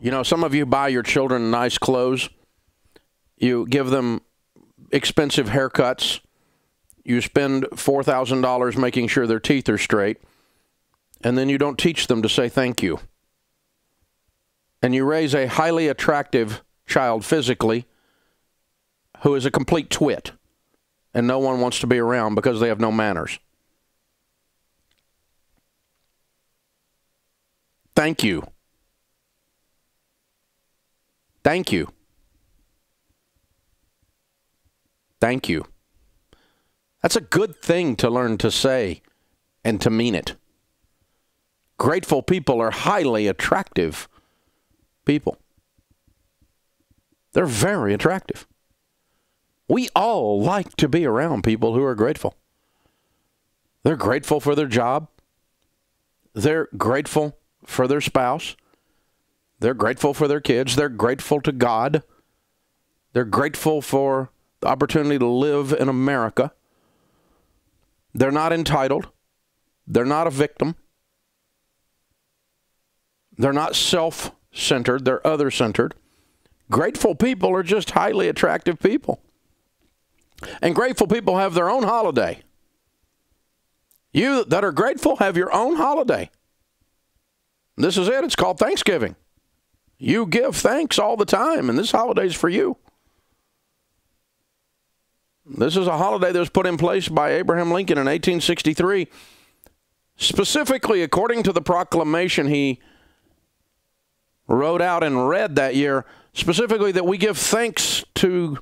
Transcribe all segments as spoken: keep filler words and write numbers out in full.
You know, some of you buy your children nice clothes. You give them expensive haircuts. You spend four thousand dollars making sure their teeth are straight. And then you don't teach them to say thank you. And you raise a highly attractive child physically who is a complete twit. And no one wants to be around because they have no manners. Thank you. Thank you. Thank you. That's a good thing to learn to say and to mean it. Grateful people are highly attractive people. They're very attractive. We all like to be around people who are grateful. They're grateful for their job. They're grateful for their spouse. They're grateful for their kids. They're grateful to God. They're grateful for the opportunity to live in America. They're not entitled. They're not a victim. They're not self-centered. They're other-centered. Grateful people are just highly attractive people. And grateful people have their own holiday. You that are grateful have your own holiday. This is it. It's called Thanksgiving. You give thanks all the time, and this holiday's for you. This is a holiday that was put in place by Abraham Lincoln in eighteen sixty-three. Specifically, according to the proclamation he wrote out and read that year, specifically that we give thanks to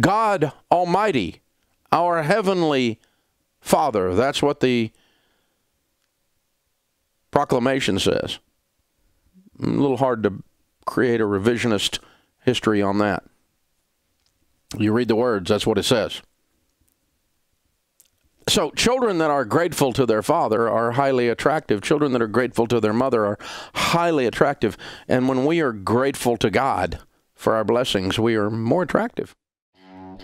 God Almighty, our Heavenly Father. That's what the proclamation says. A little hard to create a revisionist history on that. You read the words, that's what it says. So children that are grateful to their father are highly attractive. Children that are grateful to their mother are highly attractive. And when we are grateful to God for our blessings, we are more attractive.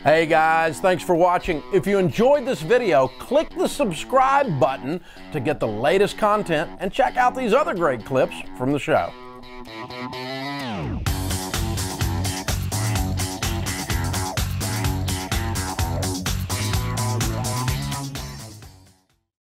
Hey guys, thanks for watching. If you enjoyed this video, click the subscribe button to get the latest content and check out these other great clips from the show.